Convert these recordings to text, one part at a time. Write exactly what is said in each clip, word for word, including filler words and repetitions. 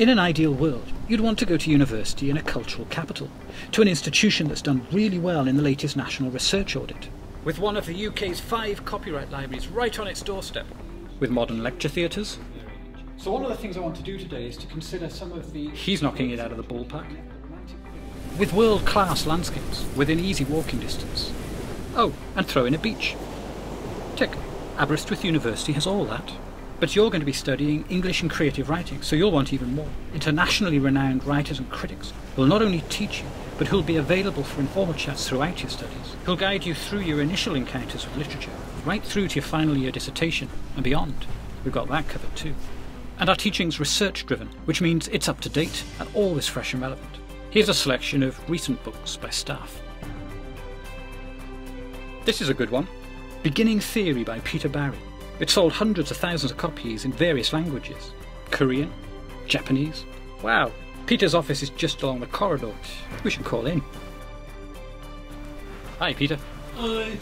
In an ideal world, you'd want to go to university in a cultural capital, to an institution that's done really well in the latest national research audit, with one of the U K's five copyright libraries right on its doorstep, with modern lecture theatres. So one of the things I want to do today is to consider some of the... He's knocking it out of the ballpark. With world-class landscapes, within easy walking distance. Oh, and throw in a beach. Tick. Aberystwyth University has all that. But you're going to be studying English and creative writing, so you'll want even more. Internationally renowned writers and critics will not only teach you, but who'll be available for informal chats throughout your studies. He'll guide you through your initial encounters with literature, right through to your final year dissertation, and beyond. We've got that covered too. And our teaching's research-driven, which means it's up-to-date and always fresh and relevant. Here's a selection of recent books by staff. This is a good one. Beginning Theory by Peter Barry. It sold hundreds of thousands of copies in various languages. Korean, Japanese. Wow, Peter's office is just along the corridor. We should call in. Hi, Peter. Hi.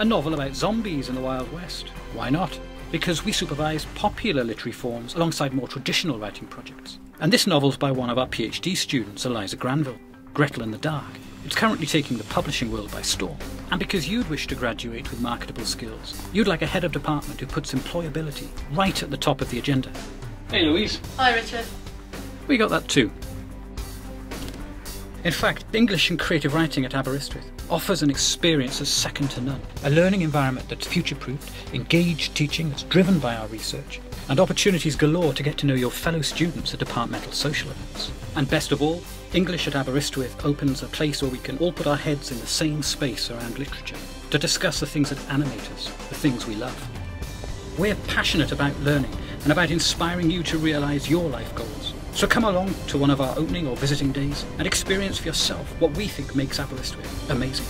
A novel about zombies in the Wild West. Why not? Because we supervise popular literary forms alongside more traditional writing projects. And this novel's by one of our PhD students, Eliza Granville, Gretel in the Dark. It's currently taking the publishing world by storm. And because you'd wish to graduate with marketable skills, you'd like a head of department who puts employability right at the top of the agenda. Hey, Louise. Hi, Richard. We got that too. In fact, English and creative writing at Aberystwyth offers an experience that's second to none. A learning environment that's future-proofed, engaged teaching that's driven by our research, and opportunities galore to get to know your fellow students at departmental social events. And best of all, English at Aberystwyth opens a place where we can all put our heads in the same space around literature, to discuss the things that animate us, the things we love. We're passionate about learning and about inspiring you to realise your life goals. So come along to one of our opening or visiting days and experience for yourself what we think makes Aberystwyth amazing.